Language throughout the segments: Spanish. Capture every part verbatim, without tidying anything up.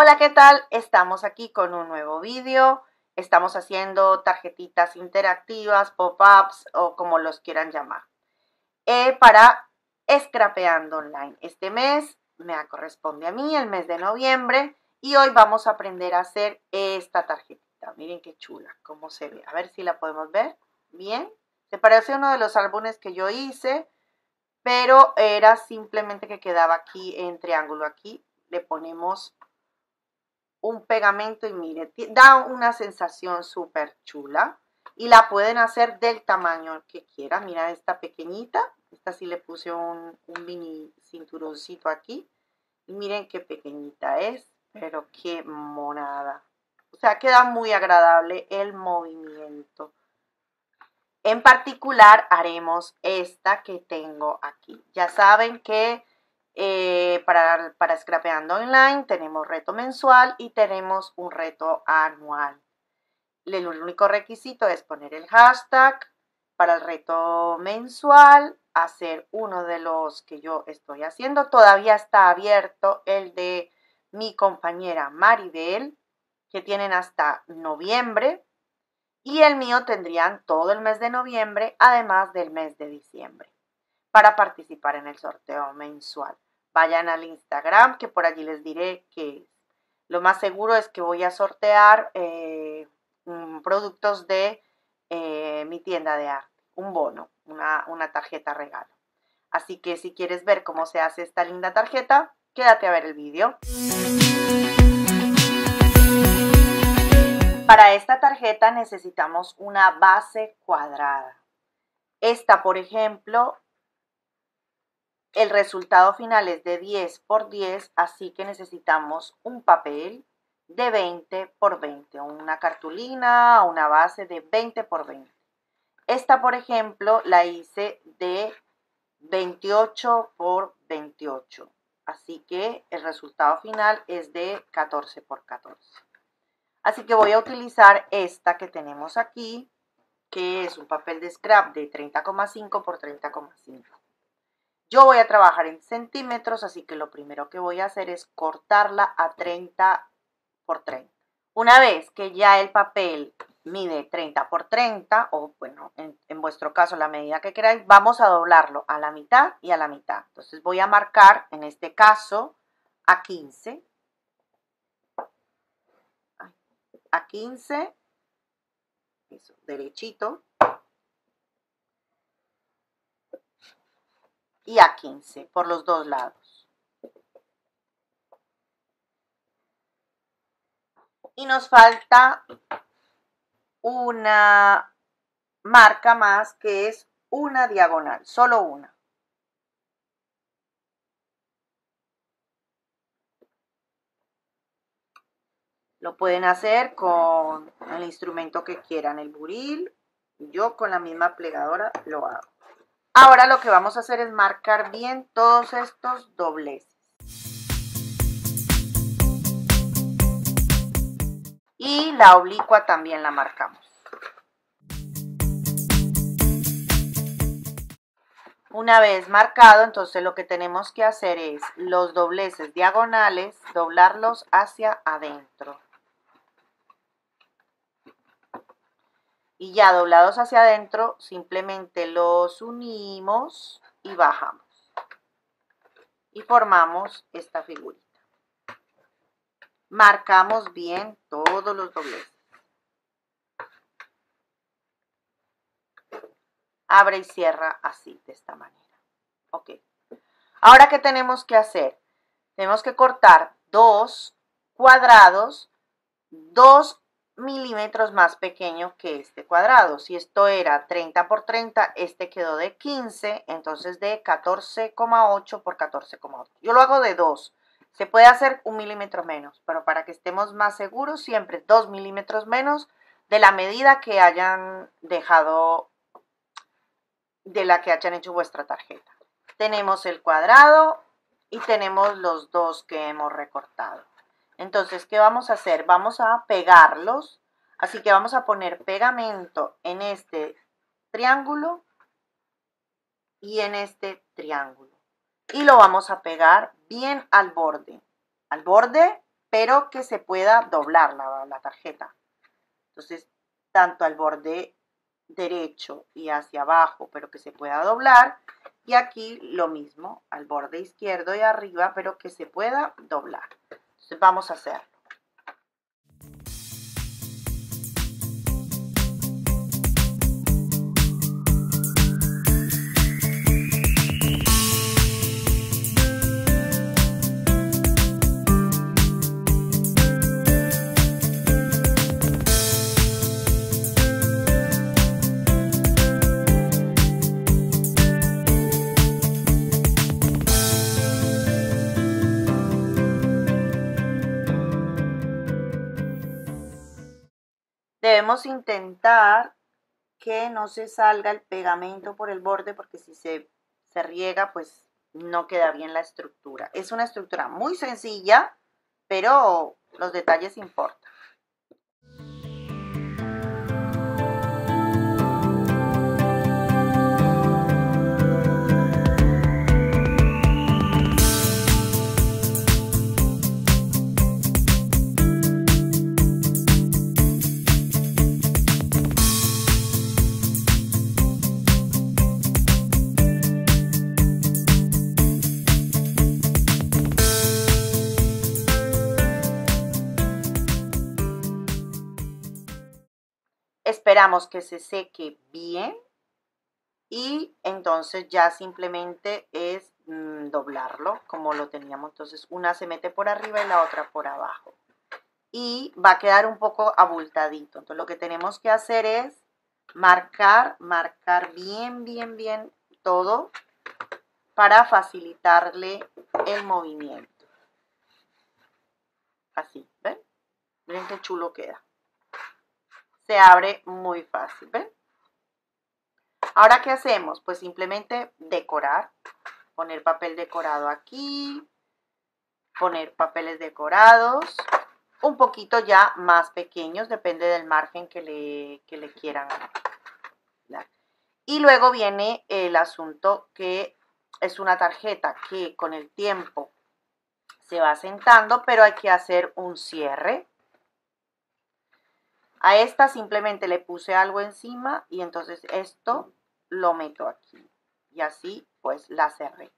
Hola, ¿qué tal? Estamos aquí con un nuevo vídeo. Estamos haciendo tarjetitas interactivas, pop-ups o como los quieran llamar. Eh, para Scrapeando Online. Este mes me corresponde a mí, el mes de noviembre. Y hoy vamos a aprender a hacer esta tarjetita. Miren qué chula, cómo se ve. A ver si la podemos ver. Bien. Se parece a uno de los álbumes que yo hice, pero era simplemente que quedaba aquí en triángulo. Aquí le ponemos un pegamento y mire, da una sensación súper chula y la pueden hacer del tamaño que quieran. Mira esta pequeñita, esta sí le puse un, un mini cinturoncito aquí y miren qué pequeñita es, pero qué monada. O sea, queda muy agradable el movimiento. En particular haremos esta que tengo aquí. Ya saben que Eh, para, para Scrapeando Online tenemos reto mensual y tenemos un reto anual. El único requisito es poner el hashtag para el reto mensual, hacer uno de los que yo estoy haciendo. Todavía está abierto el de mi compañera Maribel, que tienen hasta noviembre. Y el mío tendrían todo el mes de noviembre, además del mes de diciembre, para participar en el sorteo mensual. Vayan al Instagram, que por allí les diré que lo más seguro es que voy a sortear eh, productos de eh, mi tienda de arte, un bono, una, una tarjeta regalo. Así que si quieres ver cómo se hace esta linda tarjeta, quédate a ver el vídeo. Para esta tarjeta necesitamos una base cuadrada. Esta, por ejemplo, el resultado final es de diez por diez, así que necesitamos un papel de veinte por veinte, una cartulina, una base de veinte por veinte. Esta, por ejemplo, la hice de veintiocho por veintiocho, así que el resultado final es de catorce por catorce. Así que voy a utilizar esta que tenemos aquí, que es un papel de scrap de treinta coma cinco por treinta coma cinco. Yo voy a trabajar en centímetros, así que lo primero que voy a hacer es cortarla a treinta por treinta. Una vez que ya el papel mide treinta por treinta, o bueno, en, en vuestro caso la medida que queráis, vamos a doblarlo a la mitad y a la mitad. Entonces voy a marcar, en este caso, a quince. A quince. Eso, derechito. Y a quince por los dos lados. Y nos falta una marca más que es una diagonal, solo una. Lo pueden hacer con el instrumento que quieran, el buril. Yo con la misma plegadora lo hago. Ahora lo que vamos a hacer es marcar bien todos estos dobleces. Y la oblicua también la marcamos. Una vez marcado, entonces lo que tenemos que hacer es los dobleces diagonales, doblarlos hacia adentro. Y ya doblados hacia adentro, simplemente los unimos y bajamos. Y formamos esta figurita. Marcamos bien todos los dobleces. Abre y cierra así, de esta manera. Ok. Ahora, ¿qué tenemos que hacer? Tenemos que cortar dos cuadrados, dos milímetros más pequeño que este cuadrado. Si esto era treinta por treinta, este quedó de quince, entonces de catorce coma ocho por catorce coma ocho. Yo lo hago de dos. Se puede hacer un milímetro menos, pero para que estemos más seguros, siempre dos milímetros menos de la medida que hayan dejado, de la que hayan hecho vuestra tarjeta. Tenemos el cuadrado y tenemos los dos que hemos recortado. Entonces, ¿qué vamos a hacer? Vamos a pegarlos, así que vamos a poner pegamento en este triángulo y en este triángulo. Y lo vamos a pegar bien al borde, al borde pero que se pueda doblar la, la tarjeta. Entonces, tanto al borde derecho y hacia abajo, pero que se pueda doblar. Y aquí lo mismo, al borde izquierdo y arriba, pero que se pueda doblar. Entonces, vamos a hacerlo. Debemos intentar que no se salga el pegamento por el borde, porque si se, se riega, pues no queda bien la estructura. Es una estructura muy sencilla, pero los detalles importan. Esperamos que se seque bien y entonces ya simplemente es mmm, doblarlo como lo teníamos. Entonces una se mete por arriba y la otra por abajo y va a quedar un poco abultadito. Entonces lo que tenemos que hacer es marcar, marcar bien, bien, bien todo para facilitarle el movimiento. Así, ¿ven? Miren qué chulo queda. Se abre muy fácil, ¿ven? Ahora, ¿qué hacemos? Pues simplemente decorar, poner papel decorado aquí, poner papeles decorados, un poquito ya más pequeños, depende del margen que le, que le quieran dar. Y luego viene el asunto que es una tarjeta que con el tiempo se va sentando, pero hay que hacer un cierre. A esta simplemente le puse algo encima y entonces esto lo meto aquí y así pues la cerré.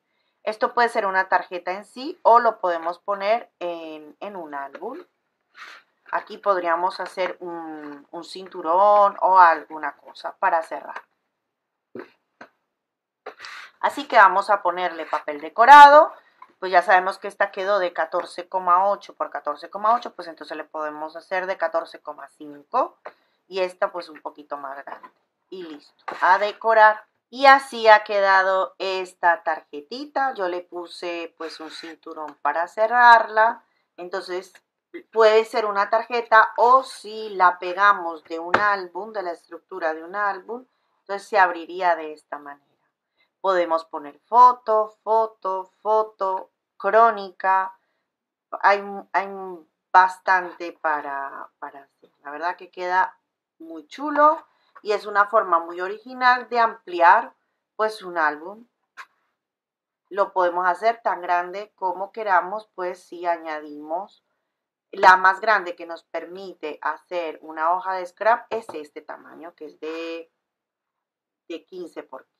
Esto puede ser una tarjeta en sí o lo podemos poner en, en un álbum. Aquí podríamos hacer un, un cinturón o alguna cosa para cerrar. Así que vamos a ponerle papel decorado. Pues ya sabemos que esta quedó de catorce coma ocho por catorce coma ocho, pues entonces le podemos hacer de catorce coma cinco y esta pues un poquito más grande. Y listo, a decorar. Y así ha quedado esta tarjetita. Yo le puse pues un cinturón para cerrarla. Entonces puede ser una tarjeta o si la pegamos de un álbum, de la estructura de un álbum, entonces se abriría de esta manera. Podemos poner foto, foto, foto, crónica. Hay, hay bastante para, para hacer. La verdad que queda muy chulo y es una forma muy original de ampliar pues un álbum. Lo podemos hacer tan grande como queramos, pues si añadimos la más grande que nos permite hacer una hoja de scrap es este tamaño que es de, de quince por quince.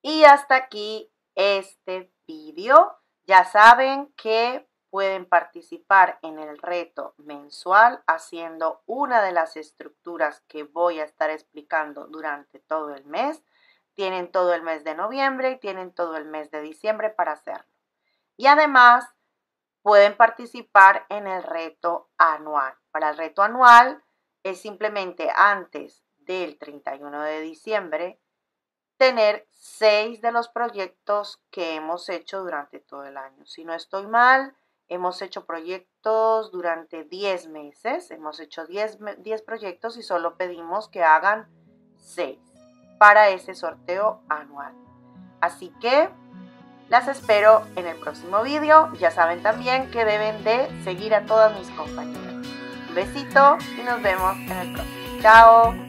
Y hasta aquí este vídeo. Ya saben que pueden participar en el reto mensual haciendo una de las estructuras que voy a estar explicando durante todo el mes. Tienen todo el mes de noviembre y tienen todo el mes de diciembre para hacerlo. Y además pueden participar en el reto anual. Para el reto anual es simplemente antes del treinta y uno de diciembre tener seis de los proyectos que hemos hecho durante todo el año. Si no estoy mal, hemos hecho proyectos durante diez meses, hemos hecho diez proyectos y solo pedimos que hagan seis para ese sorteo anual. Así que las espero en el próximo vídeo. Ya saben también que deben de seguir a todas mis compañeras. Un besito y nos vemos en el próximo. Chao.